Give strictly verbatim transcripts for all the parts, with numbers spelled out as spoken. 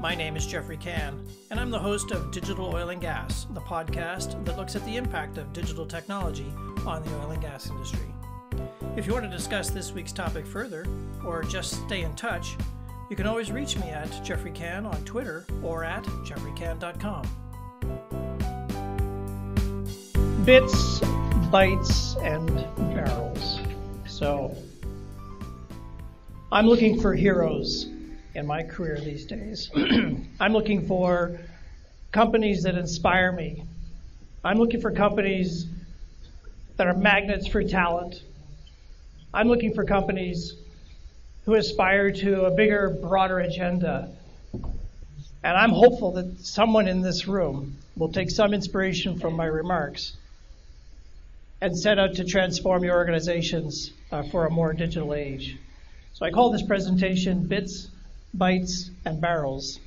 My name is Geoffrey Cann, and I'm the host of Digital Oil and Gas, the podcast that looks at the impact of digital technology on the oil and gas industry. If you want to discuss this week's topic further, or just stay in touch, you can always reach me at Geoffrey Cann on Twitter or at Geoffrey Cann dot com. Bits, bytes, and barrels. So, I'm looking for heroes in my career these days. I'm looking for companies that inspire me. I'm looking for companies that are magnets for talent. I'm looking for companies who aspire to a bigger, broader agenda. And I'm hopeful that someone in this room will take some inspiration from my remarks and set out to transform your organizations uh, for a more digital age. So I call this presentation Bits, Bytes, and Barrels.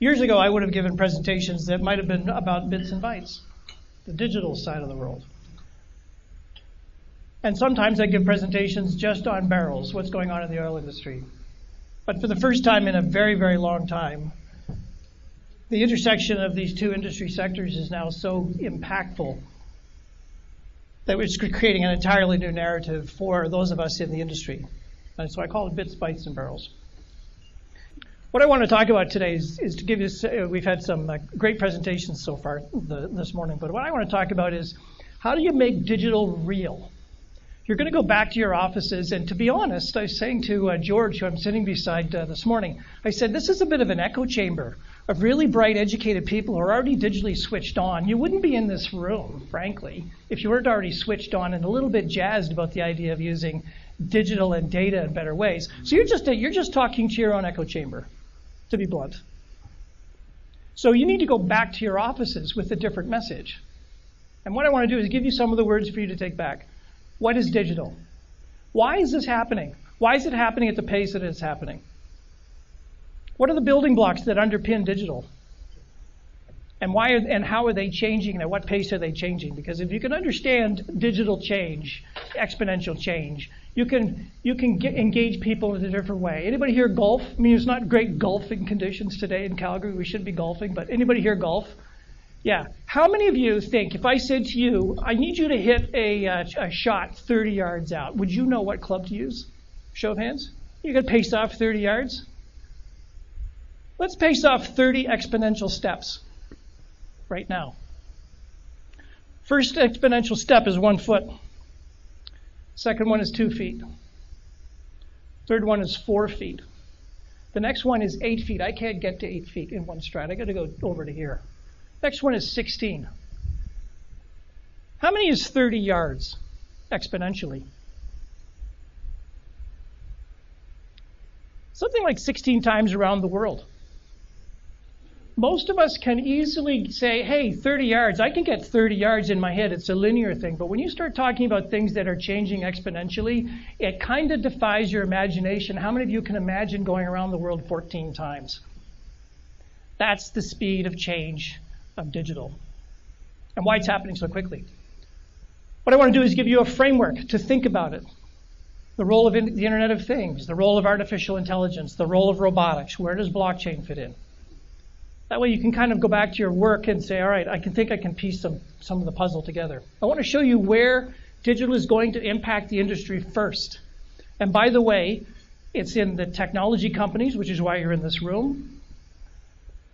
Years ago, I would have given presentations that might have been about bits and bytes, the digital side of the world. And sometimes I give presentations just on barrels, what's going on in the oil industry. But for the first time in a very, very long time, the intersection of these two industry sectors is now so impactful that it's creating an entirely new narrative for those of us in the industry. And so I call it bits, bytes, and barrels. What I want to talk about today is, is to give you, we've had some great presentations so far the, this morning, but what I want to talk about is how do you make digital real? You're going to go back to your offices, and to be honest, I was saying to uh, George, who I'm sitting beside uh, this morning, I said, this is a bit of an echo chamber of really bright, educated people who are already digitally switched on. You wouldn't be in this room, frankly, if you weren't already switched on and a little bit jazzed about the idea of using digital and data in better ways. So you're just, you're just talking to your own echo chamber, to be blunt. So you need to go back to your offices with a different message. And what I want to do is give you some of the words for you to take back. What is digital? Why is this happening? Why is it happening at the pace that it's happening? What are the building blocks that underpin digital? And why are, and how are they changing, and at what pace are they changing? Because if you can understand digital change, exponential change, you can you can get, engage people in a different way. Anybody here golf? I mean, it's not great golfing conditions today in Calgary. We should be golfing, but anybody here golf? Yeah. How many of you think if I said to you, I need you to hit a, uh, a shot thirty yards out, would you know what club to use? Show of hands. You could pace off thirty yards. Let's pace off thirty exponential steps right now. First exponential step is one foot. Second one is two feet. Third one is four feet. The next one is eight feet. I can't get to eight feet in one stride. I got to go over to here. Next one is sixteen. How many is thirty yards exponentially? Something like sixteen times around the world. Most of us can easily say, hey, thirty yards, I can get thirty yards in my head. It's a linear thing. But when you start talking about things that are changing exponentially, it kind of defies your imagination. How many of you can imagine going around the world fourteen times? That's the speed of change of digital and why it's happening so quickly. What I want to do is give you a framework to think about it. The role of in the Internet of Things, the role of artificial intelligence, the role of robotics, where does blockchain fit in? That way you can kind of go back to your work and say, all right, I can think I can piece some, some of the puzzle together. I want to show you where digital is going to impact the industry first. And by the way, it's in the technology companies, which is why you're in this room.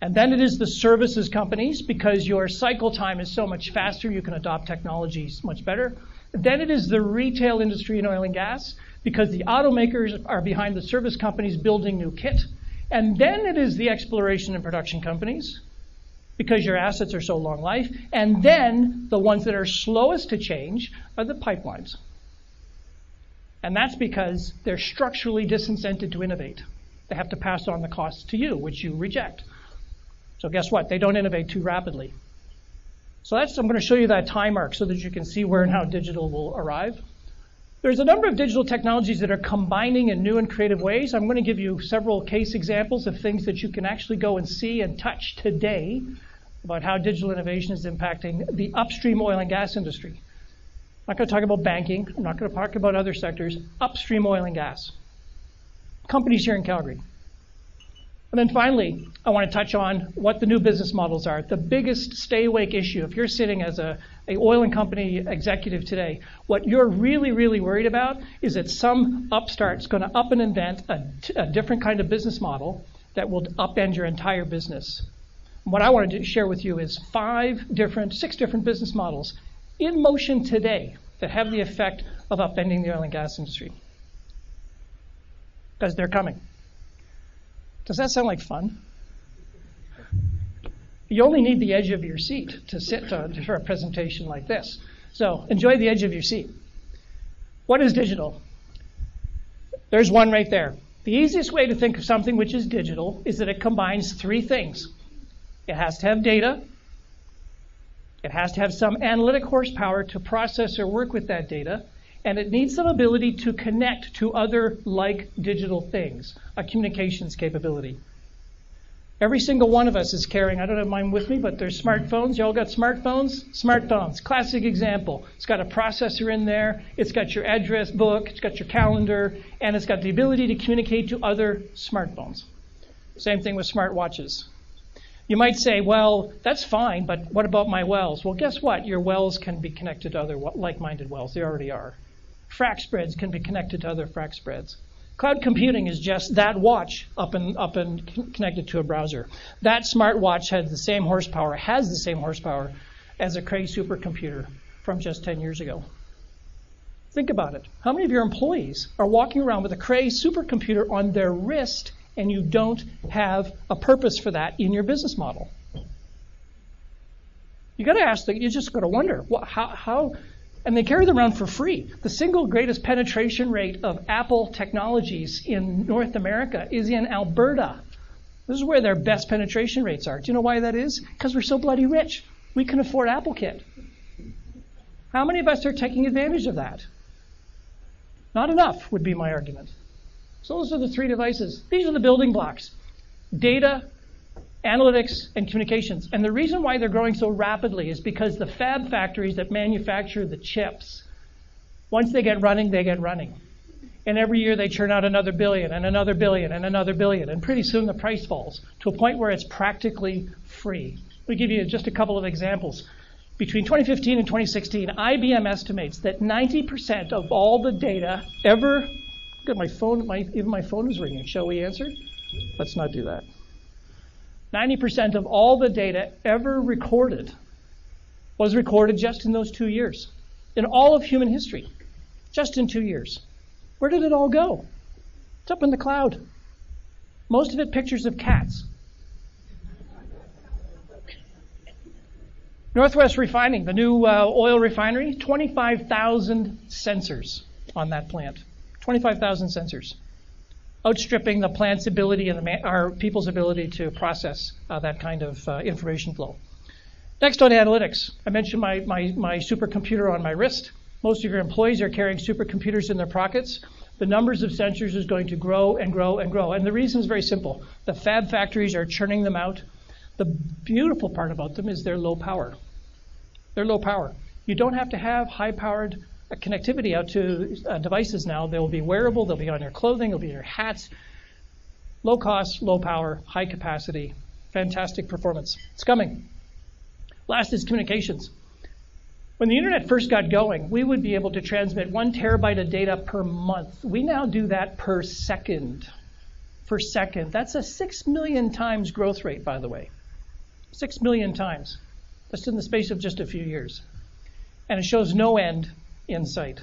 And then it is the services companies, because your cycle time is so much faster, you can adopt technologies much better. Then it is the retail industry in oil and gas, because the automakers are behind the service companies building new kit. And then it is the exploration and production companies, because your assets are so long life. And then the ones that are slowest to change are the pipelines. And that's because they're structurally disincented to innovate. They have to pass on the costs to you, which you reject. So guess what? They don't innovate too rapidly. So that's, I'm going to show you that time arc so that you can see where and how digital will arrive. There's a number of digital technologies that are combining in new and creative ways. I'm going to give you several case examples of things that you can actually go and see and touch today about how digital innovation is impacting the upstream oil and gas industry. I'm not going to talk about banking. I'm not going to talk about other sectors. Upstream oil and gas. Companies here in Calgary. And then finally, I want to touch on what the new business models are. The biggest stay awake issue, if you're sitting as a, a oil and company executive today, what you're really, really worried about is that some upstart's going to up and invent a, a different kind of business model that will upend your entire business. And what I want to do, share with you is five different, six different business models in motion today that have the effect of upending the oil and gas industry. Because they're coming. Does that sound like fun? You only need the edge of your seat to sit on for a presentation like this. So enjoy the edge of your seat. What is digital? There's one right there. The easiest way to think of something which is digital is that it combines three things. It has to have data. It has to have some analytic horsepower to process or work with that data. And it needs some ability to connect to other like digital things, a communications capability. Every single one of us is carrying, I don't have mine with me, but there's smartphones. You all got smartphones? Smartphones, classic example. It's got a processor in there. It's got your address book. It's got your calendar. And it's got the ability to communicate to other smartphones. Same thing with smartwatches. You might say, well, that's fine, but what about my wells? Well, guess what? Your wells can be connected to other like-minded wells. They already are. Frac spreads can be connected to other frac spreads. Cloud computing is just that watch up and, up and connected to a browser. That smartwatch has the same horsepower, has the same horsepower as a Cray supercomputer from just ten years ago. Think about it. How many of your employees are walking around with a Cray supercomputer on their wrist and you don't have a purpose for that in your business model? You got to ask, the, you're just going to wonder, well, how, how and they carry them around for free. The single greatest penetration rate of Apple technologies in North America is in Alberta. This is where their best penetration rates are. Do you know why that is? Because we're so bloody rich. We can afford AppleKit. How many of us are taking advantage of that? Not enough would be my argument. So those are the three devices. These are the building blocks. Data, analytics, and communications. And the reason why they're growing so rapidly is because the fab factories that manufacture the chips, once they get running, they get running. And every year they churn out another billion and another billion and another billion. And pretty soon the price falls to a point where it's practically free. Let me give you just a couple of examples. Between twenty fifteen and twenty sixteen, I B M estimates that ninety percent of all the data ever, look at my phone, my, even my phone is ringing. Shall we answer? Let's not do that. ninety percent of all the data ever recorded was recorded just in those two years. In all of human history, just in two years. Where did it all go? It's up in the cloud. Most of it pictures of cats. Northwest Refining, the new uh, oil refinery, twenty-five thousand sensors on that plant. twenty-five thousand sensors. Outstripping the plant's ability and the our people's ability to process uh, that kind of uh, information flow. Next on analytics, I mentioned my, my, my supercomputer on my wrist. Most of your employees are carrying supercomputers in their pockets. The numbers of sensors is going to grow and grow and grow. And the reason is very simple. The fab factories are churning them out. The beautiful part about them is they're low power. They're low power. You don't have to have high-powered A connectivity out to uh, devices now. They'll be wearable, they'll be on your clothing, they'll be in your hats. Low cost, low power, high capacity, fantastic performance. It's coming. Last is communications. When the internet first got going, we would be able to transmit one terabyte of data per month. We now do that per second. Per second. That's a six million times growth rate, by the way. Six million times. That's in the space of just a few years. And it shows no end insight.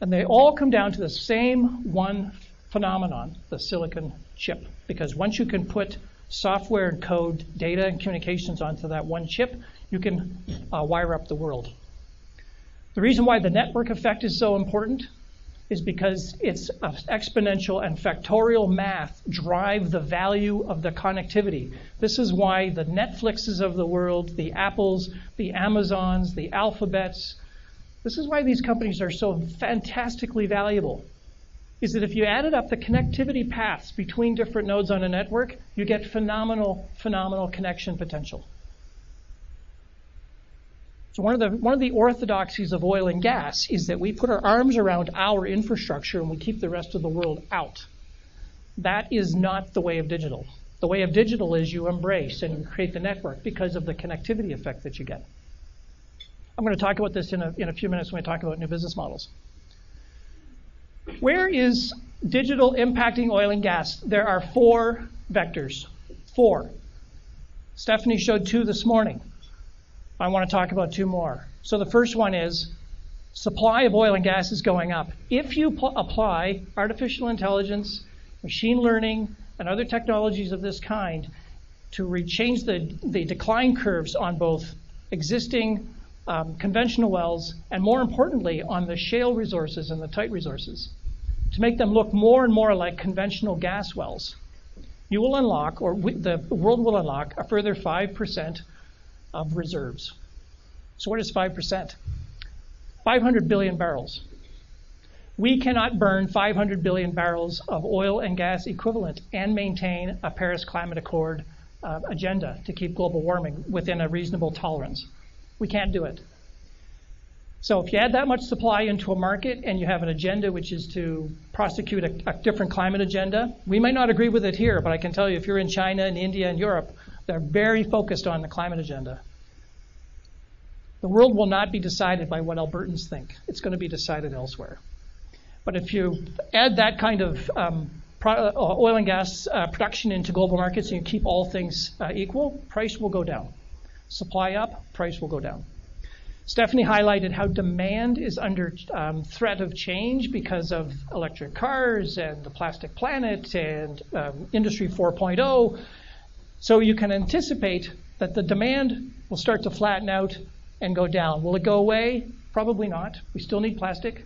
And they all come down to the same one phenomenon, the silicon chip. Because once you can put software and code, data and communications onto that one chip, you can uh, wire up the world. The reason why the network effect is so important is because its exponential and factorial math drive the value of the connectivity. This is why the Netflixes of the world, the Apples, the Amazons, the Alphabets, this is why these companies are so fantastically valuable, is that if you added up the connectivity paths between different nodes on a network, you get phenomenal, phenomenal connection potential. So one of the, one of the orthodoxies of oil and gas is that we put our arms around our infrastructure and we keep the rest of the world out. That is not the way of digital. The way of digital is you embrace and you create the network because of the connectivity effect that you get. I'm going to talk about this in a, in a few minutes when we talk about new business models. Where is digital impacting oil and gas? There are four vectors. Four. Stephanie showed two this morning. I want to talk about two more. So the first one is supply of oil and gas is going up. If you apply artificial intelligence, machine learning, and other technologies of this kind to re-change the, the decline curves on both existing um, conventional wells and, more importantly, on the shale resources and the tight resources, to make them look more and more like conventional gas wells, you will unlock, or we, the world will unlock, a further five percent of reserves. So what is five percent? five hundred billion barrels. We cannot burn five hundred billion barrels of oil and gas equivalent and maintain a Paris Climate Accord uh, agenda to keep global warming within a reasonable tolerance. We can't do it. So if you add that much supply into a market and you have an agenda which is to prosecute a, a different climate agenda, we might not agree with it here, but I can tell you if you're in China and India and Europe, they're very focused on the climate agenda. The world will not be decided by what Albertans think. It's going to be decided elsewhere. But if you add that kind of um, oil and gas uh, production into global markets and you keep all things uh, equal, price will go down. Supply up, price will go down. Stephanie highlighted how demand is under um, threat of change because of electric cars and the plastic planet and um, Industry four point oh. So you can anticipate that the demand will start to flatten out and go down. Will it go away? Probably not. We still need plastic.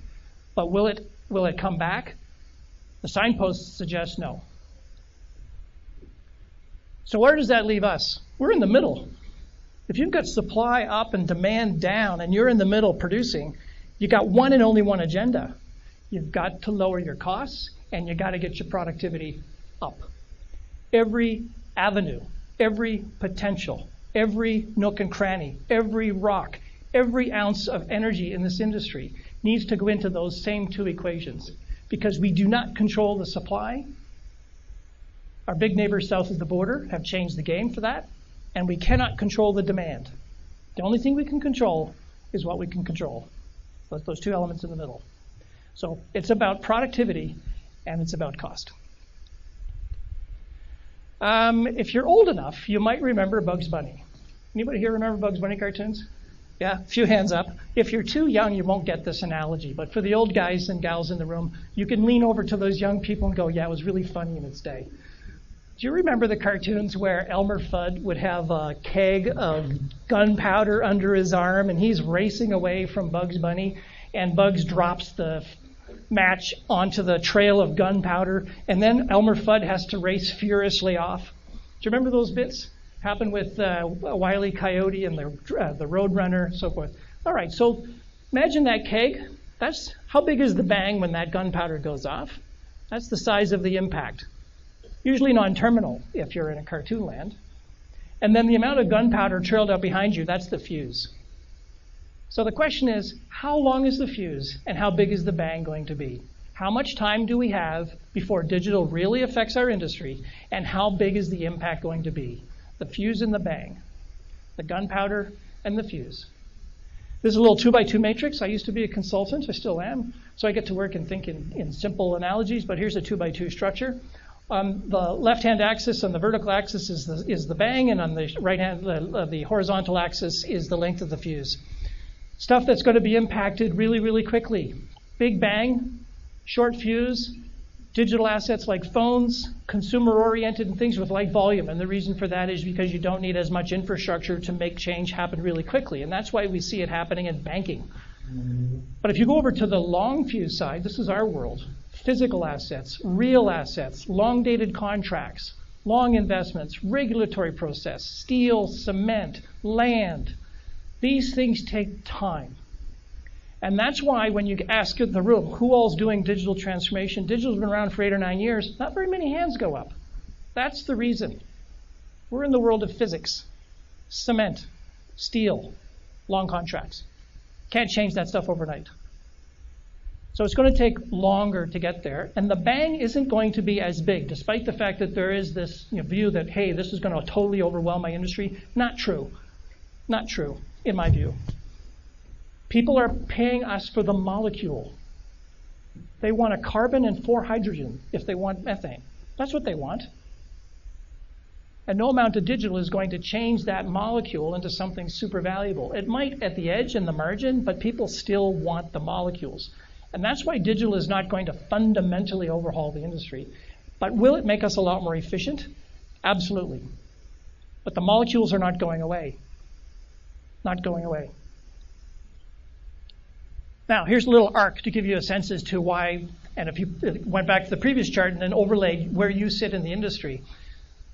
But will it? Will it come back? The signposts suggest no. So where does that leave us? We're in the middle. If you've got supply up and demand down and you're in the middle producing, you've got one and only one agenda. You've got to lower your costs and you've got to get your productivity up. Every avenue, every potential, every nook and cranny, every rock, every ounce of energy in this industry needs to go into those same two equations because we do not control the supply. Our big neighbors south of the border have changed the game for that, and we cannot control the demand. The only thing we can control is what we can control. So those two elements in the middle. So it's about productivity and it's about cost. Um, if you're old enough, you might remember Bugs Bunny. Anybody here remember Bugs Bunny cartoons? Yeah, a few hands up. If you're too young, you won't get this analogy. But for the old guys and gals in the room, you can lean over to those young people and go, yeah, it was really funny in its day. Do you remember the cartoons where Elmer Fudd would have a keg of gunpowder under his arm, and he's racing away from Bugs Bunny, and Bugs drops the match onto the trail of gunpowder, and then Elmer Fudd has to race furiously off? Do you remember those bits? Happened with uh, Wile E. Coyote and the, uh, the Roadrunner, so forth. All right, so imagine that keg. That's how big is the bang when that gunpowder goes off? That's the size of the impact. Usually non-terminal if you're in a cartoon land. And then the amount of gunpowder trailed out behind you, that's the fuse. So the question is, how long is the fuse and how big is the bang going to be? How much time do we have before digital really affects our industry, and how big is the impact going to be? The fuse and the bang, the gunpowder and the fuse. This is a little two by two matrix. I used to be a consultant, I still am, so I get to work and think in, in simple analogies, but here's a two by two structure. On the left-hand axis, on the vertical axis is the, is the bang, and on the right-hand, the, uh, the horizontal axis is the length of the fuse. Stuff that's going to be impacted really, really quickly. Big bang, short fuse, digital assets like phones, consumer-oriented, and things with light volume. And the reason for that is because you don't need as much infrastructure to make change happen really quickly. And that's why we see it happening in banking. But if you go over to the long fuse side, this is our world. Physical assets, real assets, long-dated contracts, long investments, regulatory process, steel, cement, land. These things take time. And that's why when you ask in the room, who all's doing digital transformation? Digital's been around for eight or nine years. Not very many hands go up. That's the reason. We're in the world of physics, cement, steel, long contracts. Can't change that stuff overnight. So it's going to take longer to get there. And the bang isn't going to be as big, despite the fact that there is this you know, view that, hey, this is going to totally overwhelm my industry. Not true. Not true, in my view. People are paying us for the molecule. They want a carbon and four hydrogen if they want methane. That's what they want. And no amount of digital is going to change that molecule into something super valuable. It might at the edge and the margin, but people still want the molecules. And that's why digital is not going to fundamentally overhaul the industry. But will it make us a lot more efficient? Absolutely. But the molecules are not going away. Not going away. Now, here's a little arc to give you a sense as to why, and if you went back to the previous chart and then overlaid where you sit in the industry.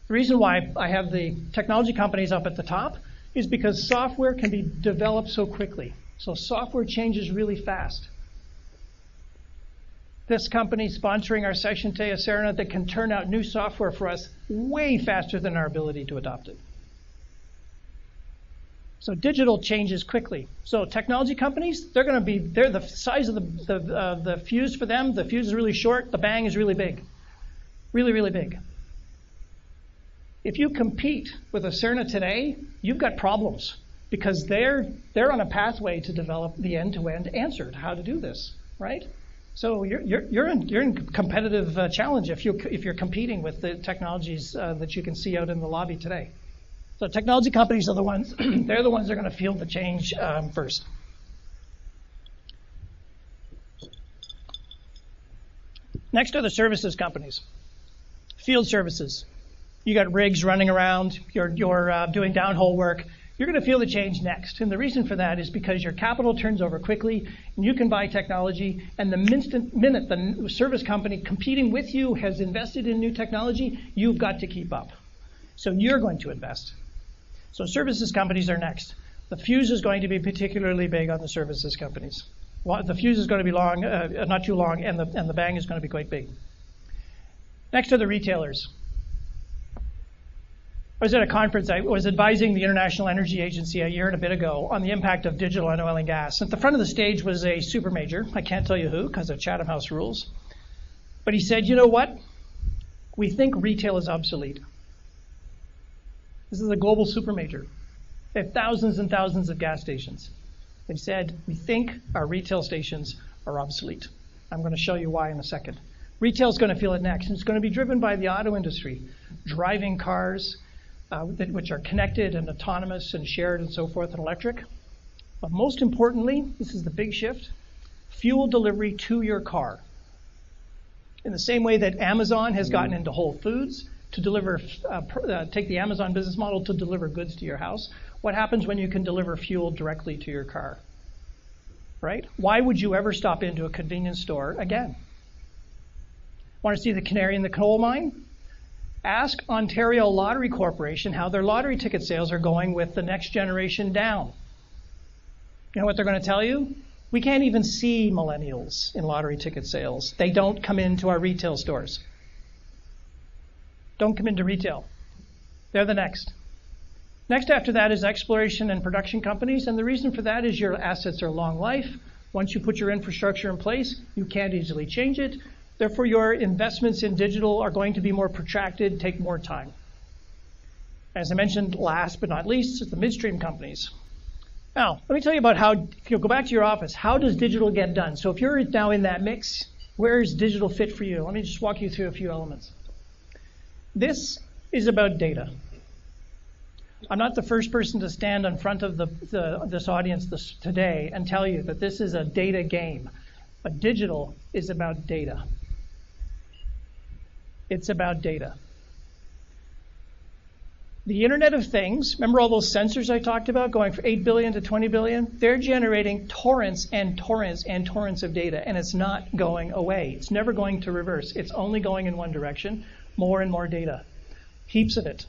The reason why I have the technology companies up at the top is because software can be developed so quickly. So software changes really fast. This company sponsoring our session today, Acerna, that can turn out new software for us way faster than our ability to adopt it. So digital changes quickly. So technology companies, they're going to be, they're the size of the, the, uh, the fuse for them. The fuse is really short. The bang is really big. Really, really big. If you compete with Acerna today, you've got problems because they're, they're on a pathway to develop the end-to-end answer to how to do this, right? So you're, you're, you're, in, you're in competitive uh, challenge if, you, if you're competing with the technologies uh, that you can see out in the lobby today. So technology companies are the ones, they're the ones that are going to feel the change um, first. Next are the services companies, field services. You got rigs running around, you're, you're uh, doing downhole work, you're going to feel the change next. And the reason for that is because your capital turns over quickly, and you can buy technology, and the minute, minute the service company competing with you has invested in new technology, you've got to keep up. So you're going to invest. So services companies are next. The fuse is going to be particularly big on the services companies. Well, the fuse is going to be long, uh, not too long, and the, and the bang is going to be quite big. Next are the retailers. I was at a conference, I was advising the International Energy Agency a year and a bit ago on the impact of digital on oil and gas. At the front of the stage was a super major. I can't tell you who because of Chatham House rules. But he said, you know what? We think retail is obsolete. This is a global super major. They have thousands and thousands of gas stations. They said, we think our retail stations are obsolete. I'm going to show you why in a second. Retail is going to feel it next. It's going to be driven by the auto industry, driving cars, Uh, which are connected and autonomous and shared and so forth and electric. But most importantly, this is the big shift, fuel delivery to your car. In the same way that Amazon has gotten into Whole Foods to deliver, uh, pr uh, take the Amazon business model to deliver goods to your house, what happens when you can deliver fuel directly to your car? Right? Why would you ever stop into a convenience store again? Want to see the canary in the coal mine? Ask Ontario Lottery Corporation how their lottery ticket sales are going with the next generation down. You know what they're going to tell you? We can't even see millennials in lottery ticket sales. They don't come into our retail stores. Don't come into retail. They're the next. Next after that is exploration and production companies, and the reason for that is your assets are long life. Once you put your infrastructure in place, you can't easily change it. Therefore, your investments in digital are going to be more protracted, take more time. As I mentioned, last but not least, is the midstream companies. Now, let me tell you about how, if you go back to your office, how does digital get done? So if you're now in that mix, where is digital fit for you? Let me just walk you through a few elements. This is about data. I'm not the first person to stand in front of the, the, this audience this, today and tell you that this is a data game. But digital is about data. It's about data. The Internet of Things, remember all those sensors I talked about going from eight billion to twenty billion? They're generating torrents and torrents and torrents of data, and it's not going away. It's never going to reverse. It's only going in one direction, more and more data. Heaps of it.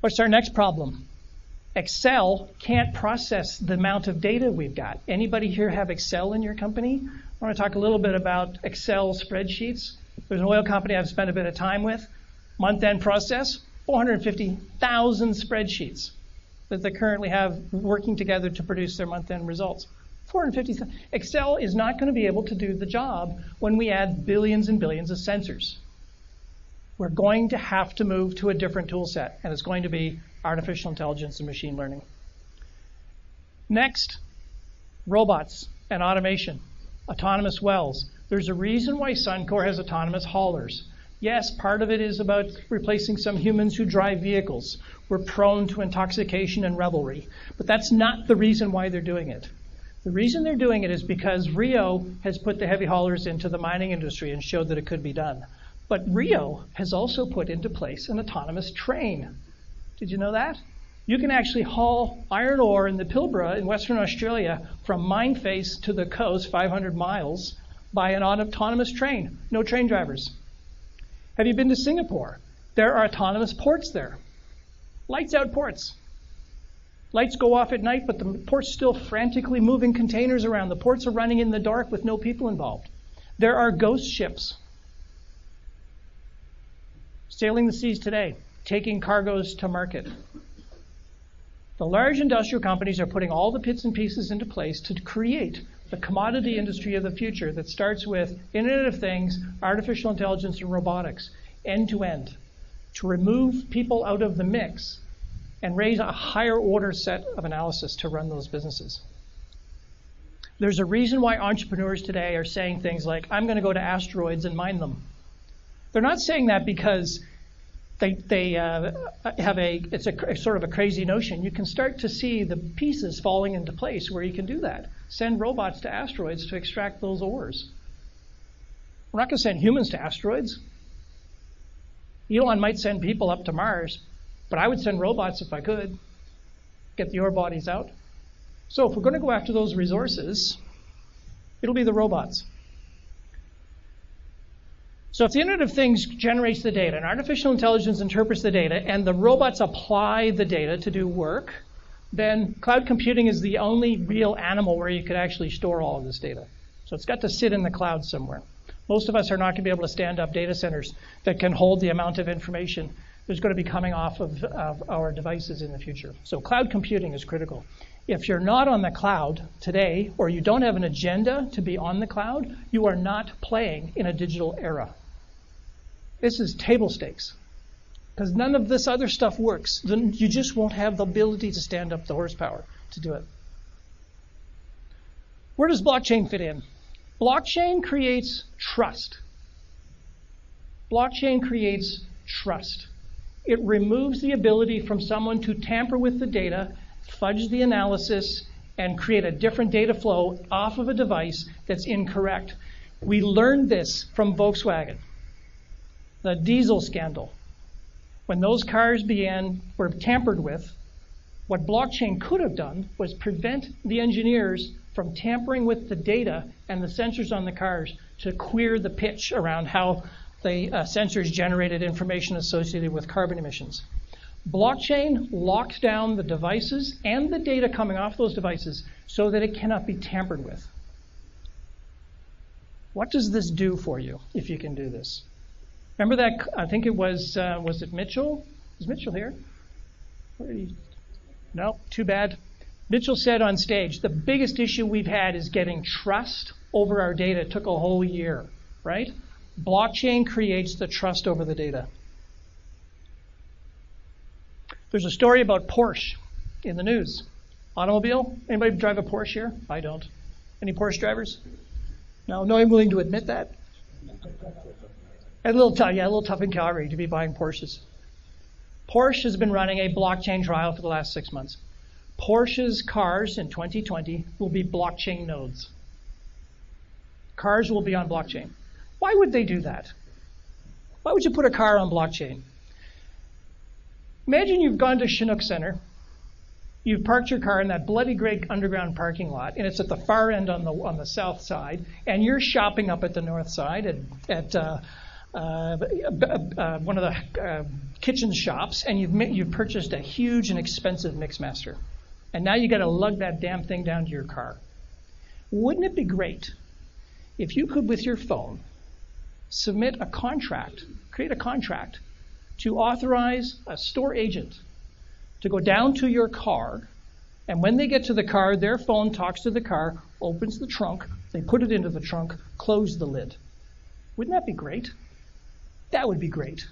What's our next problem? Excel can't process the amount of data we've got. Anybody here have Excel in your company? I want to talk a little bit about Excel spreadsheets. There's an oil company I've spent a bit of time with. Month-end process, four hundred fifty thousand spreadsheets that they currently have working together to produce their month-end results. four hundred fifty. Excel is not going to be able to do the job when we add billions and billions of sensors. We're going to have to move to a different tool set, and it's going to be artificial intelligence and machine learning. Next, robots and automation, autonomous wells. There's a reason why Suncor has autonomous haulers. Yes, part of it is about replacing some humans who drive vehicles. We're prone to intoxication and revelry, but that's not the reason why they're doing it. The reason they're doing it is because Rio has put the heavy haulers into the mining industry and showed that it could be done. But Rio has also put into place an autonomous train. Did you know that? You can actually haul iron ore in the Pilbara in Western Australia from mine face to the coast, five hundred miles, by an autonomous train. No train drivers. Have you been to Singapore? There are autonomous ports there. Lights out ports. Lights go off at night, but the port's still frantically moving containers around. The ports are running in the dark with no people involved. There are ghost ships sailing the seas today, taking cargoes to market. The large industrial companies are putting all the bits and pieces into place to create the commodity industry of the future that starts with Internet of Things, artificial intelligence, and robotics, end-to-end, to remove people out of the mix and raise a higher order set of analysis to run those businesses. There's a reason why entrepreneurs today are saying things like, I'm going to go to asteroids and mine them. They're not saying that because they, they uh, have a, it's a sort of a crazy notion. You can start to see the pieces falling into place where you can do that. Send robots to asteroids to extract those ores. We're not going to send humans to asteroids. Elon might send people up to Mars, but I would send robots if I could. Get the ore bodies out. So if we're going to go after those resources, it'll be the robots. So if the Internet of Things generates the data, and artificial intelligence interprets the data, and the robots apply the data to do work, then cloud computing is the only real animal where you could actually store all of this data. So it's got to sit in the cloud somewhere. Most of us are not going to be able to stand up data centers that can hold the amount of information that's going to be coming off of, of our devices in the future. So cloud computing is critical. If you're not on the cloud today, or you don't have an agenda to be on the cloud, you are not playing in a digital era. This is table stakes, because none of this other stuff works. Then you just won't have the ability to stand up the horsepower to do it. Where does blockchain fit in? Blockchain creates trust. Blockchain creates trust. It removes the ability from someone to tamper with the data, fudge the analysis, and create a different data flow off of a device that's incorrect. We learned this from Volkswagen, the diesel scandal. When those cars began, were tampered with, what blockchain could have done was prevent the engineers from tampering with the data and the sensors on the cars to queer the pitch around how the uh, sensors generated information associated with carbon emissions. Blockchain locks down the devices and the data coming off those devices so that it cannot be tampered with. What does this do for you if you can do this? Remember that, I think it was, uh, was it Mitchell? Is Mitchell here? Where he? No, too bad. Mitchell said on stage, the biggest issue we've had is getting trust over our data. It took a whole year, right? Blockchain creates the trust over the data. There's a story about Porsche in the news. Automobile? Anybody drive a Porsche here? I don't. Any Porsche drivers? No, no, I'm willing to admit that. A little tough, yeah, a little tough in Calgary to be buying Porsches. Porsche has been running a blockchain trial for the last six months. Porsche's cars in twenty twenty will be blockchain nodes. Cars will be on blockchain. Why would they do that? Why would you put a car on blockchain? Imagine you've gone to Chinook Center, you've parked your car in that bloody great underground parking lot, and it's at the far end on the on the south side, and you're shopping up at the north side at at uh, Uh, uh, one of the uh, kitchen shops, and you've you've purchased a huge and expensive Mixmaster, and now you got to lug that damn thing down to your car. Wouldn't it be great if you could, with your phone, submit a contract, create a contract, to authorize a store agent to go down to your car And when they get to the car, their phone talks to the car, opens the trunk, they put it into the trunk, close the lid. Wouldn't that be great? That would be great.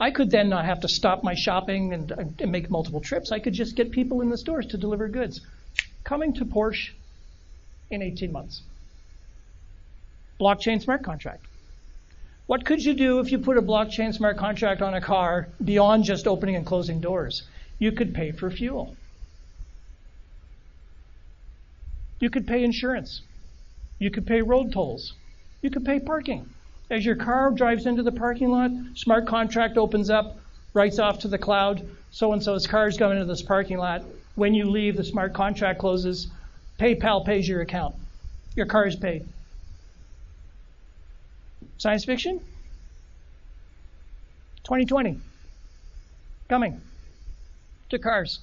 I could then not have to stop my shopping and, and make multiple trips. I could just get people in the stores to deliver goods. Coming to Porsche in eighteen months. Blockchain smart contract. What could you do if you put a blockchain smart contract on a car beyond just opening and closing doors? You could pay for fuel. You could pay insurance. You could pay road tolls. You could pay parking. As your car drives into the parking lot, smart contract opens up, writes off to the cloud, so-and-so's car's going into this parking lot. When you leave, the smart contract closes. PayPal pays your account. Your car is paid. Science fiction? twenty twenty. Coming to cars.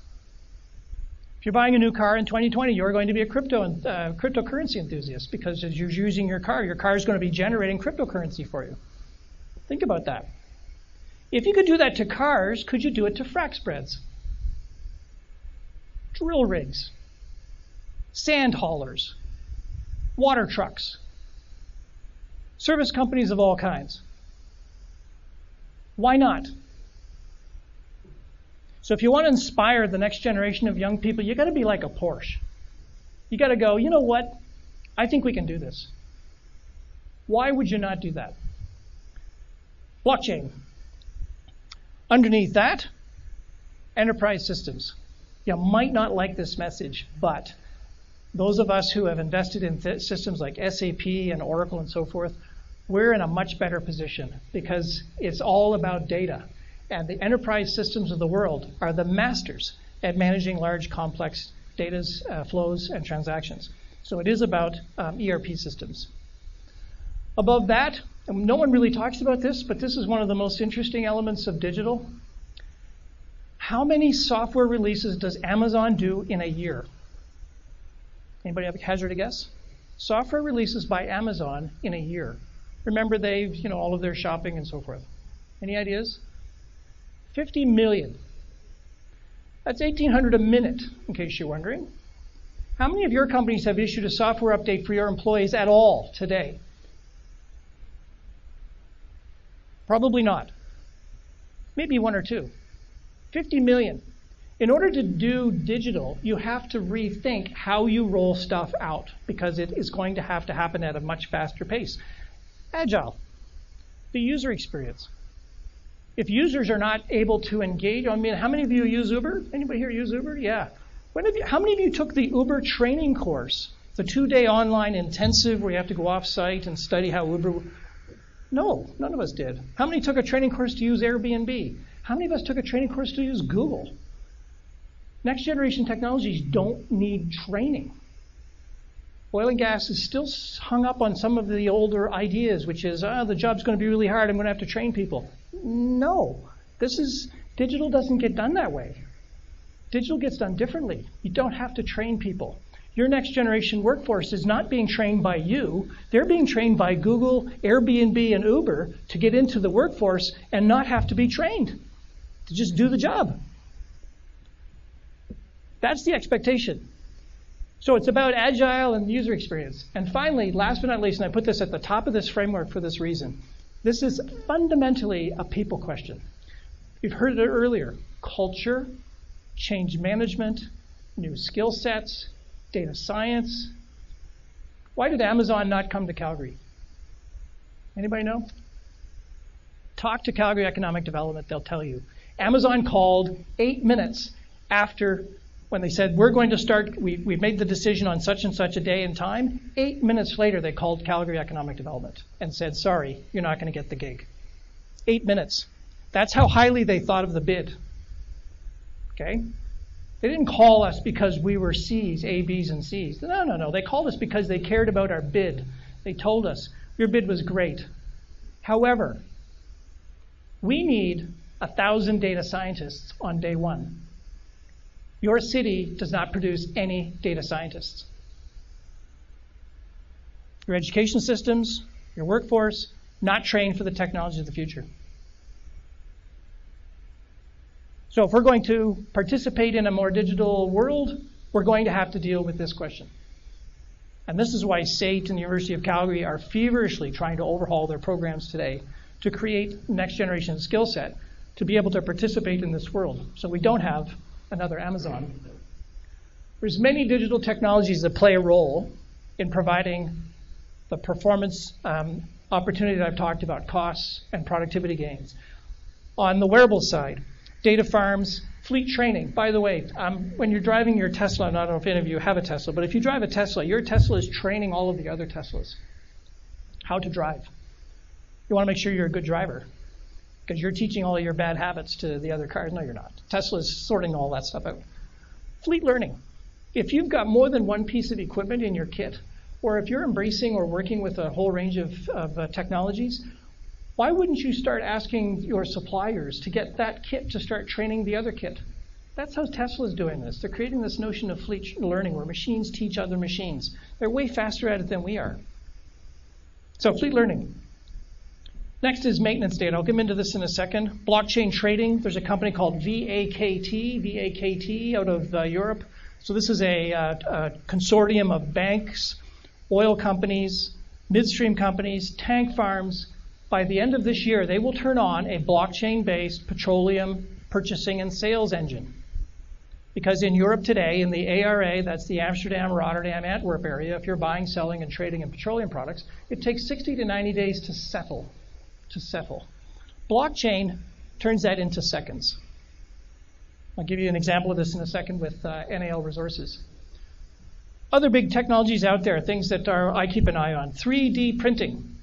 If you're buying a new car in twenty twenty, you're going to be a crypto and uh, cryptocurrency enthusiast, because as you're using your car, your car is going to be generating cryptocurrency for you. Think about that. If you could do that to cars, could you do it to frac spreads? Drill rigs, sand haulers, water trucks, service companies of all kinds. Why not? So if you want to inspire the next generation of young people, you got to be like a Porsche. You got to go, you know what? I think we can do this. Why would you not do that? Blockchain. Underneath that, enterprise systems. You might not like this message, but those of us who have invested in th- systems like S A P and Oracle and so forth, we're in a much better position, because it's all about data. And the enterprise systems of the world are the masters at managing large, complex data uh, flows and transactions. So it is about um, E R P systems. Above that, and no one really talks about this, but this is one of the most interesting elements of digital. How many software releases does Amazon do in a year? Anybody have a hazard a guess? Software releases by Amazon in a year. Remember, they've, you know, all of their shopping and so forth. Any ideas? fifty million. That's eighteen hundred a minute, in case you're wondering. How many of your companies have issued a software update for your employees at all today? Probably not. Maybe one or two. fifty million. In order to do digital, you have to rethink how you roll stuff out, because it is going to have to happen at a much faster pace. Agile, the user experience. If users are not able to engage, I mean, how many of you use Uber? Anybody here use Uber? Yeah. When have you, how many of you took the Uber training course, the two-day online intensive where you have to go off-site and study how Uber? No, none of us did. How many took a training course to use Airbnb? How many of us took a training course to use Google? Next generation technologies don't need training. Oil and gas is still hung up on some of the older ideas, which is, oh, the job's going to be really hard, I'm going to have to train people. No, this is, digital doesn't get done that way. Digital gets done differently. You don't have to train people. Your next generation workforce is not being trained by you. They're being trained by Google, Airbnb, and Uber to get into the workforce and not have to be trained, to just do the job. That's the expectation. So it's about agile and user experience. And finally, last but not least, and I put this at the top of this framework for this reason, this is fundamentally a people question. You've heard it earlier. Culture, change management, new skill sets, data science. Why did Amazon not come to Calgary? Anybody know? Talk to Calgary Economic Development, they'll tell you. Amazon called eight minutes after when they said, we're going to start, we, we've made the decision on such and such a day and time. Eight minutes later, they called Calgary Economic Development and said, sorry, you're not going to get the gig. Eight minutes. That's how highly they thought of the bid. Okay? They didn't call us because we were C's, A, B's, and C's. No, no, no. They called us because they cared about our bid. They told us, your bid was great. However, we need one thousand data scientists on day one. Your city does not produce any data scientists. Your education systems, your workforce, not trained for the technology of the future. So if we're going to participate in a more digital world, we're going to have to deal with this question. And this is why SAIT and the University of Calgary are feverishly trying to overhaul their programs today to create next generation skill set to be able to participate in this world, so we don't have another Amazon. There's many digital technologies that play a role in providing the performance um, opportunity that I've talked about, costs and productivity gains. On the wearable side, data farms, fleet training. By the way, um, when you're driving your Tesla, and I don't know if any of you have a Tesla, but if you drive a Tesla, your Tesla is training all of the other Teslas how to drive. You want to make sure you're a good driver, because you're teaching all your bad habits to the other cars. No, you're not. Tesla's sorting all that stuff out. Fleet learning. If you've got more than one piece of equipment in your kit, or if you're embracing or working with a whole range of, of uh, technologies, why wouldn't you start asking your suppliers to get that kit to start training the other kit? That's how Tesla's doing this. They're creating this notion of fleet learning where machines teach other machines. They're way faster at it than we are. So fleet learning. Next is maintenance data. I'll come into this in a second. Blockchain trading. There's a company called V A K T, V A K T out of uh, Europe. So this is a, uh, a consortium of banks, oil companies, midstream companies, tank farms. By the end of this year, they will turn on a blockchain-based petroleum purchasing and sales engine. Because in Europe today, in the A R A, that's the Amsterdam, Rotterdam, Antwerp area, if you're buying, selling, and trading in petroleum products, it takes sixty to ninety days to settle, to settle. Blockchain turns that into seconds. I'll give you an example of this in a second with uh, N A L resources. Other big technologies out there, things that are, I keep an eye on, three D printing.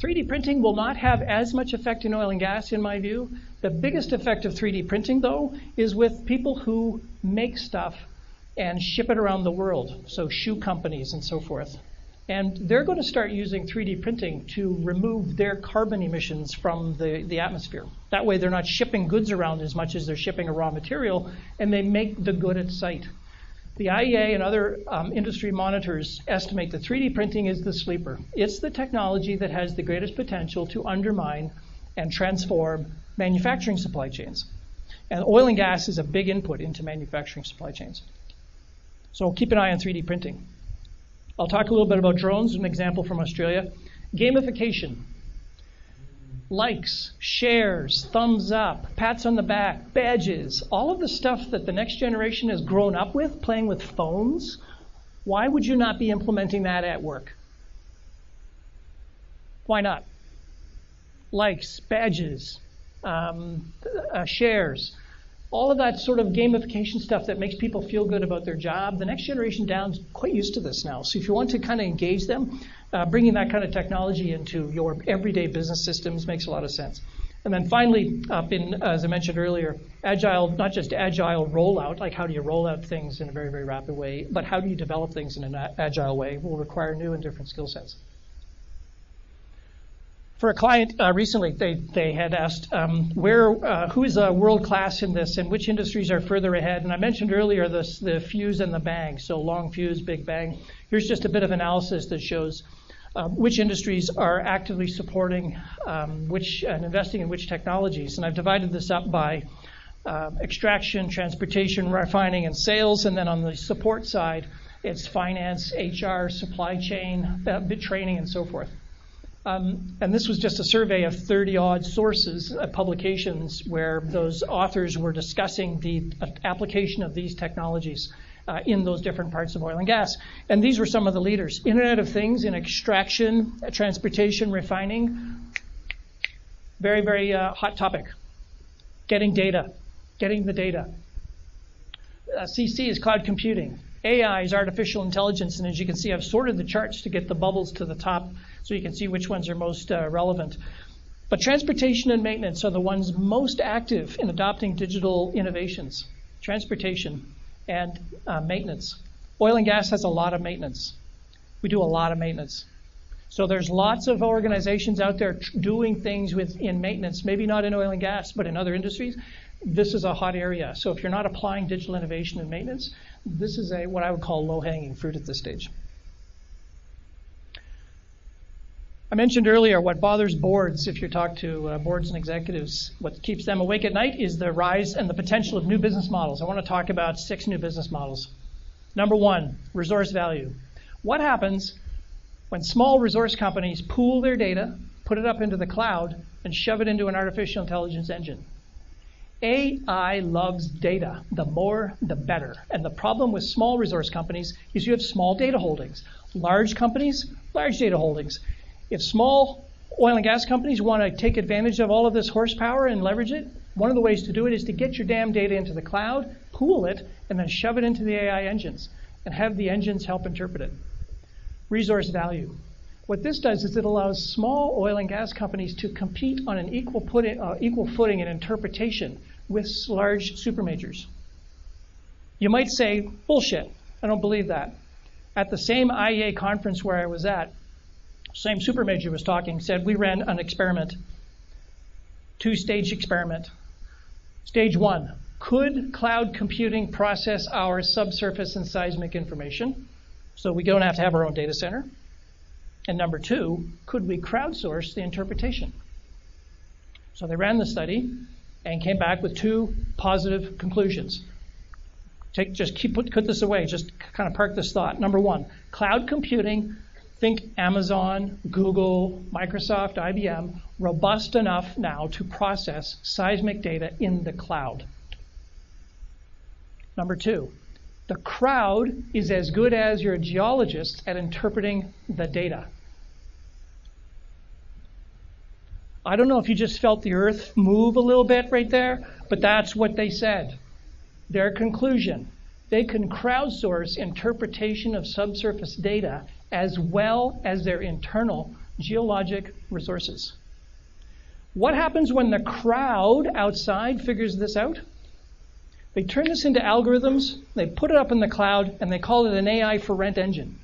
three D printing will not have as much effect in oil and gas, in my view. The biggest effect of three D printing, though, is with people who make stuff and ship it around the world, so shoe companies and so forth. And they're going to start using three D printing to remove their carbon emissions from the, the atmosphere. That way they're not shipping goods around as much as they're shipping a raw material, and they make the good at sight. The I E A and other um, industry monitors estimate that three D printing is the sleeper. It's the technology that has the greatest potential to undermine and transform manufacturing supply chains. And oil and gas is a big input into manufacturing supply chains. So keep an eye on three D printing. I'll talk a little bit about drones, an example from Australia. Gamification. Likes, shares, thumbs up, pats on the back, badges, all of the stuff that the next generation has grown up with, playing with phones. Why would you not be implementing that at work? Why not? Likes, badges, um, uh, shares. All of that sort of gamification stuff that makes people feel good about their job, the next generation down's quite used to this now. So if you want to kind of engage them, uh, bringing that kind of technology into your everyday business systems makes a lot of sense. And then finally, up in, as I mentioned earlier, agile, not just agile rollout, like how do you roll out things in a very, very rapid way, but how do you develop things in an agile way will require new and different skill sets. For a client uh, recently, they, they had asked um, where, uh, who is uh, world-class in this and which industries are further ahead. And I mentioned earlier this, the fuse and the bang, so long fuse, big bang. Here's just a bit of analysis that shows uh, which industries are actively supporting um, which and investing in which technologies. And I've divided this up by uh, extraction, transportation, refining, and sales. And then on the support side, it's finance, H R, supply chain, uh, training, and so forth. Um, and this was just a survey of thirty odd sources, uh, publications, where those authors were discussing the uh, application of these technologies uh, in those different parts of oil and gas. And these were some of the leaders. Internet of Things in extraction, transportation, refining. Very, very uh, hot topic. Getting data. Getting the data. Uh, C C is cloud computing. A I is artificial intelligence. And as you can see, I've sorted the charts to get the bubbles to the top, so you can see which ones are most uh, relevant. But transportation and maintenance are the ones most active in adopting digital innovations. Transportation and uh, maintenance. Oil and gas has a lot of maintenance. We do a lot of maintenance. So there's lots of organizations out there doing things with, in maintenance, maybe not in oil and gas, but in other industries. This is a hot area. So if you're not applying digital innovation in maintenance, this is a, what I would call low-hanging fruit at this stage. I mentioned earlier what bothers boards, if you talk to uh, boards and executives, what keeps them awake at night is the rise and the potential of new business models. I want to talk about six new business models Number one, resource value. What happens when small resource companies pool their data, put it up into the cloud, and shove it into an artificial intelligence engine? A I loves data. The more, the better. And the problem with small resource companies is you have small data holdings. Large companies, large data holdings. If small oil and gas companies want to take advantage of all of this horsepower and leverage it, one of the ways to do it is to get your damn data into the cloud, pool it, and then shove it into the A I engines and have the engines help interpret it. Resource value. What this does is it allows small oil and gas companies to compete on an equal, put in, uh, equal footing in interpretation with large super majors. You might say, bullshit, I don't believe that. At the same I E A conference where I was at, same super major was talking, said we ran an experiment, two-stage experiment. Stage one, could cloud computing process our subsurface and seismic information so we don't have to have our own data center? And number two, could we crowdsource the interpretation? So they ran the study and came back with two positive conclusions. Take, just keep, put, put this away, just kind of park this thought. Number one, cloud computing, think Amazon, Google, Microsoft, I B M, robust enough now to process seismic data in the cloud. Number two, the crowd is as good as your geologists at interpreting the data. I don't know if you just felt the earth move a little bit right there, but that's what they said. Their conclusion, they can crowdsource interpretation of subsurface data as well as their internal geologic resources. What happens when the crowd outside figures this out? They turn this into algorithms, they put it up in the cloud, and they call it an A I for rent engine.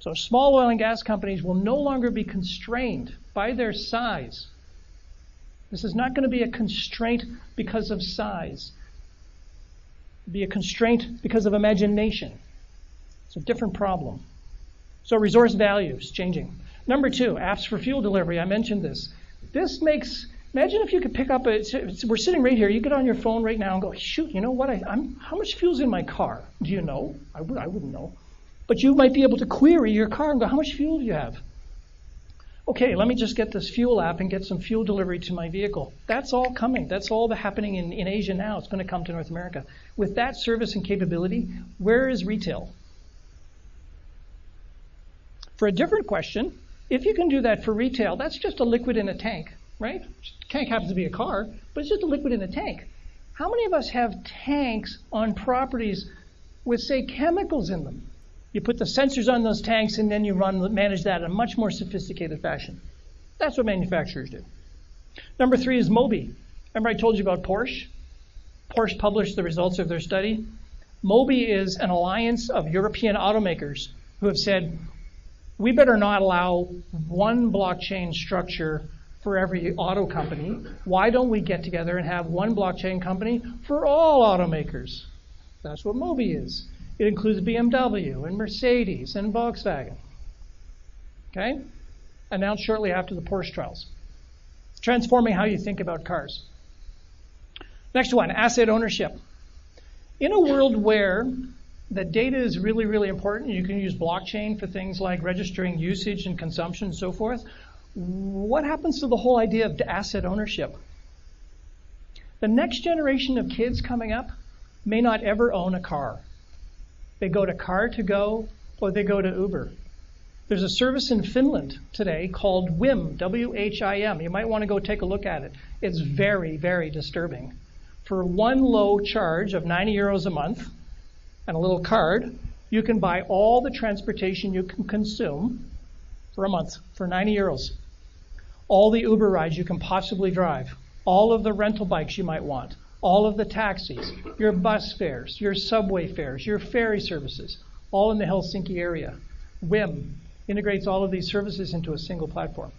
So small oil and gas companies will no longer be constrained by their size. This is not going to be a constraint because of size. It'll be a constraint because of imagination. It's a different problem. So resource value is changing. Number two, apps for fuel delivery. I mentioned this. This makes... Imagine if you could pick up a, we're sitting right here, you get on your phone right now and go, shoot, you know what, I, I'm, how much fuel's in my car? Do you know? I, would, I wouldn't know. But you might be able to query your car and go, how much fuel do you have? Okay, let me just get this fuel app and get some fuel delivery to my vehicle. That's all coming. That's all happening in, in Asia now. It's going to come to North America. With that service and capability, where is retail? For a different question, if you can do that for retail, that's just a liquid in a tank. Right? Tank happens to be a car, but it's just a liquid in a tank. How many of us have tanks on properties with, say, chemicals in them? You put the sensors on those tanks and then you run manage that in a much more sophisticated fashion. That's what manufacturers do. Number three is Mobi. Remember I told you about Porsche? Porsche published the results of their study. Mobi is an alliance of European automakers who have said, we better not allow one blockchain structure for every auto company. Why don't we get together and have one blockchain company for all automakers? That's what Mobi is. It includes B M W and Mercedes and Volkswagen. Okay? Announced shortly after the Porsche trials. Transforming how you think about cars. Next one, asset ownership. In a world where the data is really, really important, you can use blockchain for things like registering usage and consumption and so forth. What happens to the whole idea of asset ownership? The next generation of kids coming up may not ever own a car. They go to Car to Go or they go to Uber. There's a service in Finland today called Wim, W H I M. You might want to go take a look at it. It's very, very disturbing. For one low charge of ninety euros a month and a little card, you can buy all the transportation you can consume for a month, for ninety euros. All the Uber rides you can possibly drive, all of the rental bikes you might want, all of the taxis, your bus fares, your subway fares, your ferry services, all in the Helsinki area. Wim integrates all of these services into a single platform.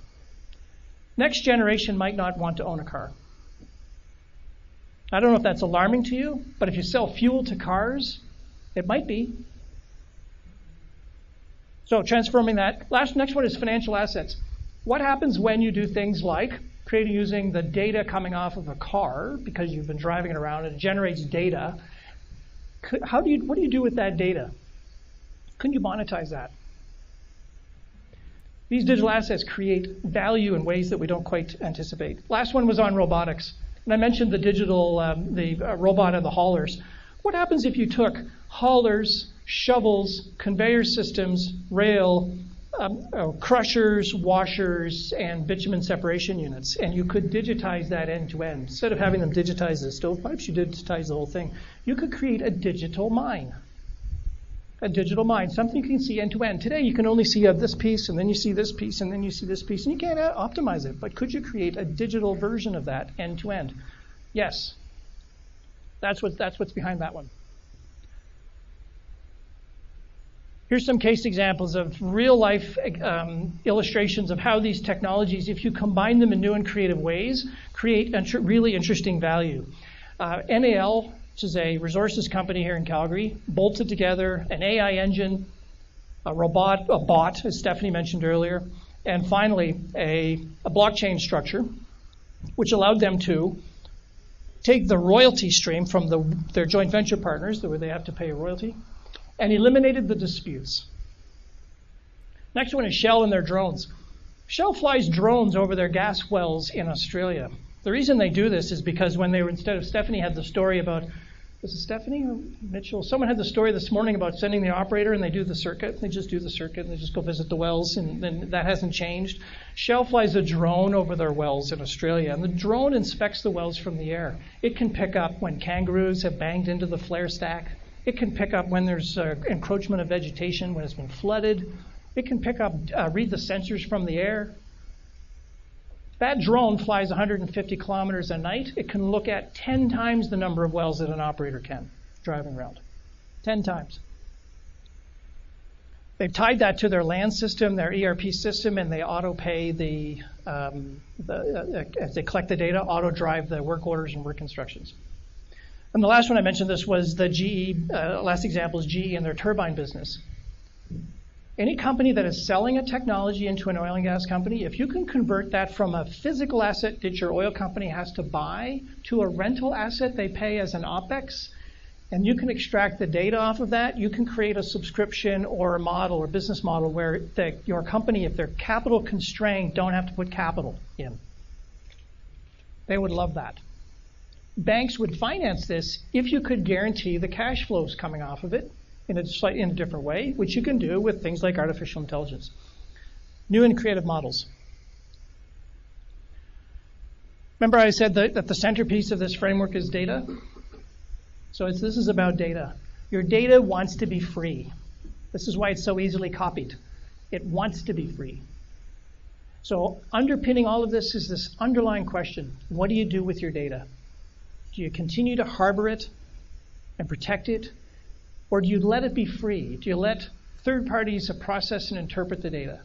Next generation might not want to own a car. I don't know if that's alarming to you, but if you sell fuel to cars, it might be. So transforming that. Last, next one is financial assets. What happens when you do things like creating using the data coming off of a car because you've been driving it around and it generates data Could, how do you, what do you do with that data? Couldn't you monetize that? These digital assets create value in ways that we don't quite anticipate. Last one was on robotics. And I mentioned the digital, um, the uh, robot and the haulers. What happens if you took haulers, shovels, conveyor systems, rail, um, oh, crushers, washers, and bitumen separation units, and you could digitize that end to end? Instead of having them digitize the stovepipes, you digitize the whole thing. You could create a digital mine. A digital mine, something you can see end to end. Today you can only see uh, this piece, and then you see this piece, and then you see this piece, and you can't uh, optimize it. But could you create a digital version of that end to end? Yes. That's what, that's what's behind that one. Here's some case examples of real life um, illustrations of how these technologies, if you combine them in new and creative ways, create int- really interesting value. Uh, N A L, which is a resources company here in Calgary, bolted together an A I engine, a robot, a bot, as Stephanie mentioned earlier, and finally a, a blockchain structure, which allowed them to take the royalty stream from the, their joint venture partners, where they have to pay a royalty, and eliminated the disputes. Next one is Shell and their drones. Shell flies drones over their gas wells in Australia. The reason they do this is because when they were, instead of Stephanie had the story about, was it Stephanie or Mitchell? Someone had the story this morning about sending the operator and they do the circuit. They just do the circuit and they just go visit the wells, and then that hasn't changed. Shell flies a drone over their wells in Australia, and the drone inspects the wells from the air. It can pick up when kangaroos have banged into the flare stack. It can pick up when there's uh, encroachment of vegetation, when it's been flooded. It can pick up, uh, read the sensors from the air. That drone flies one hundred fifty kilometers a night. It can look at ten times the number of wells that an operator can, driving around. ten times. They've tied that to their land system, their E R P system, and they auto-pay the, um, the uh, as they collect the data, auto-drive the work orders and work instructions. And the last one I mentioned, this was the G E, uh, last example is G E and their turbine business. Any company that is selling a technology into an oil and gas company, if you can convert that from a physical asset that your oil company has to buy to a rental asset they pay as an OPEX, and you can extract the data off of that, you can create a subscription or a model or business model where the, your company, if they're capital constrained, don't have to put capital in. They would love that. Banks would finance this if you could guarantee the cash flows coming off of it. In a slightly in a different way, which you can do with things like artificial intelligence. New and creative models. Remember I said that, that the centerpiece of this framework is data? So it's, this is about data. Your data wants to be free. This is why it's so easily copied. It wants to be free. So underpinning all of this is this underlying question. What do you do with your data? Do you continue to harbor it and protect it? Or do you let it be free? Do you let third parties process and interpret the data?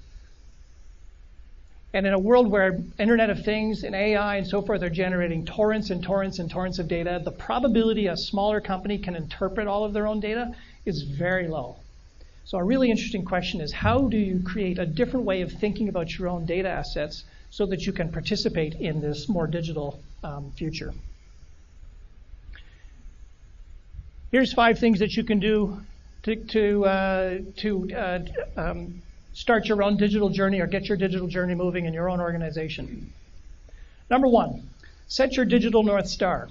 And in a world where Internet of Things and A I and so forth are generating torrents and torrents and torrents of data, the probability a smaller company can interpret all of their own data is very low. So a really interesting question is, how do you create a different way of thinking about your own data assets so that you can participate in this more digital um, future? Here's five things that you can do to, to, uh, to uh, um, start your own digital journey or get your digital journey moving in your own organization. Number one, set your digital North Star.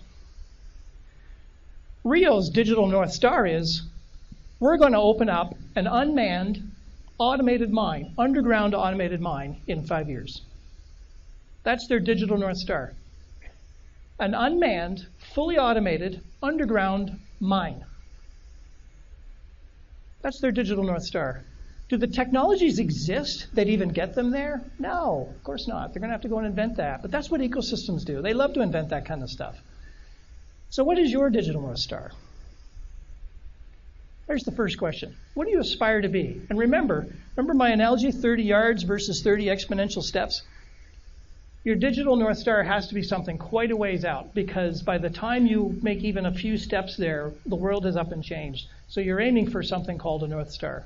Rio's digital North Star is, we're going to open up an unmanned automated mine, underground automated mine in five years. That's their digital North Star. An unmanned, fully automated, underground mine. That's their digital North Star. Do the technologies exist that even get them there? No, of course not. They're going to have to go and invent that. But that's what ecosystems do. They love to invent that kind of stuff. So what is your digital North Star? There's the first question. What do you aspire to be? And remember, remember my analogy, thirty yards versus thirty exponential steps? Your digital North Star has to be something quite a ways out, because by the time you make even a few steps there, the world is up and changed. So you're aiming for something called a North Star.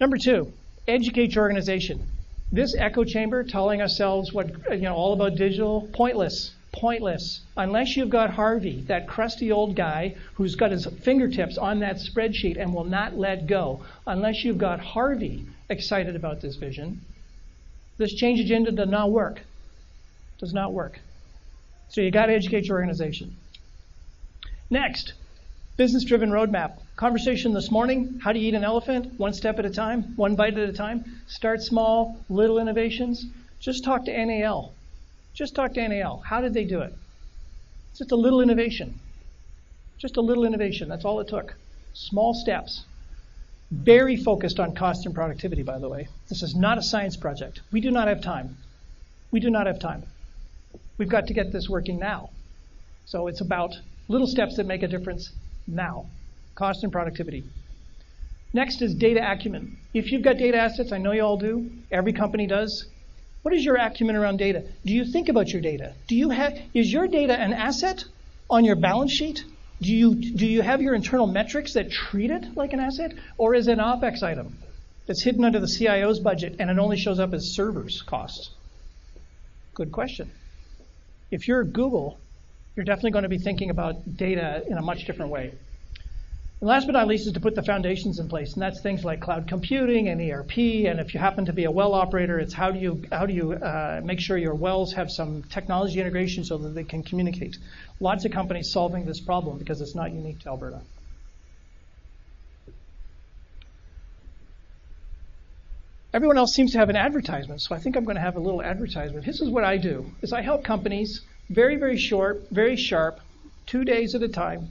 Number two, educate your organization. This echo chamber telling ourselves what, you know, all about digital, pointless. pointless. Unless you've got Harvey, that crusty old guy who's got his fingertips on that spreadsheet and will not let go, unless you've got Harvey excited about this vision, this change agenda does not work. Does not work. So you got to educate your organization. Next, business-driven roadmap. Conversation this morning, how to eat an elephant, one step at a time, one bite at a time. Start small, little innovations. Just talk to N A L. Just talk to N A L. How did they do it? Just a little innovation. Just a little innovation. That's all it took. Small steps. Very focused on cost and productivity, by the way. This is not a science project. We do not have time. We do not have time. We've got to get this working now. So it's about little steps that make a difference now. Cost and productivity. Next is data acumen. If you've got data assets, I know you all do. Every company does. What is your acumen around data? Do you think about your data? Do you have, is your data an asset on your balance sheet? Do you, do you have your internal metrics that treat it like an asset? Or is it an OpEx item that's hidden under the C I O's budget and it only shows up as servers costs? Good question. If you're Google, you're definitely going to be thinking about data in a much different way. And last but not least is to put the foundations in place, and that's things like cloud computing and E R P, and if you happen to be a well operator, it's how do you, how do you uh, make sure your wells have some technology integration so that they can communicate. Lots of companies solving this problem because it's not unique to Alberta. Everyone else seems to have an advertisement, so I think I'm going to have a little advertisement. This is what I do, is I help companies. Very, very short, very sharp, two days at a time.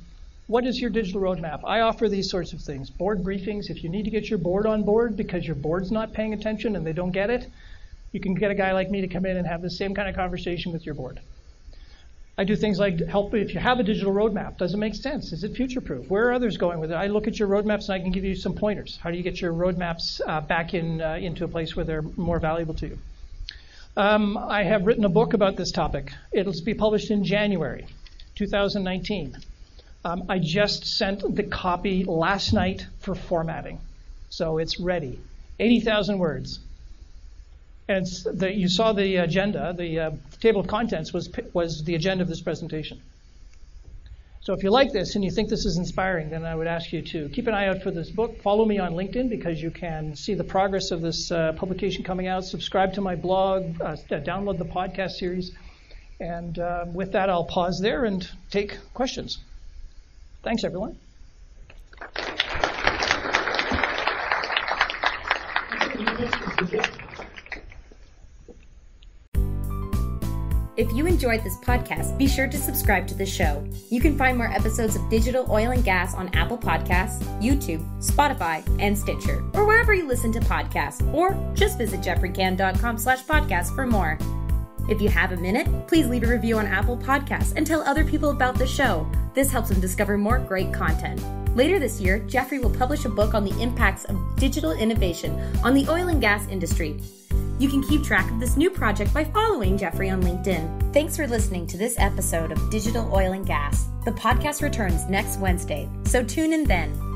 What is your digital roadmap? I offer these sorts of things. Board briefings, if you need to get your board on board because your board's not paying attention and they don't get it, you can get a guy like me to come in and have the same kind of conversation with your board. I do things like help if you have a digital roadmap. Does it make sense? Is it future-proof? Where are others going with it? I look at your roadmaps and I can give you some pointers. How do you get your roadmaps uh, back in uh, into a place where they're more valuable to you? Um, I have written a book about this topic. It'll be published in January two thousand nineteen. Um, I just sent the copy last night for formatting, so it's ready. eighty thousand words. And it's the, you saw the agenda, the uh, table of contents was, was the agenda of this presentation. So if you like this and you think this is inspiring, then I would ask you to keep an eye out for this book. Follow me on LinkedIn because you can see the progress of this uh, publication coming out. Subscribe to my blog, uh, download the podcast series. And uh, with that, I'll pause there and take questions. Thanks, everyone. If you enjoyed this podcast, be sure to subscribe to the show. You can find more episodes of Digital Oil and Gas on Apple Podcasts, YouTube, Spotify, and Stitcher, or wherever you listen to podcasts, or just visit Geoffrey Cann dot com slash podcast for more. If you have a minute, please leave a review on Apple Podcasts and tell other people about the show. This helps them discover more great content. Later this year, Geoffrey will publish a book on the impacts of digital innovation on the oil and gas industry. You can keep track of this new project by following Geoffrey on LinkedIn. Thanks for listening to this episode of Digital Oil and Gas. The podcast returns next Wednesday, so tune in then.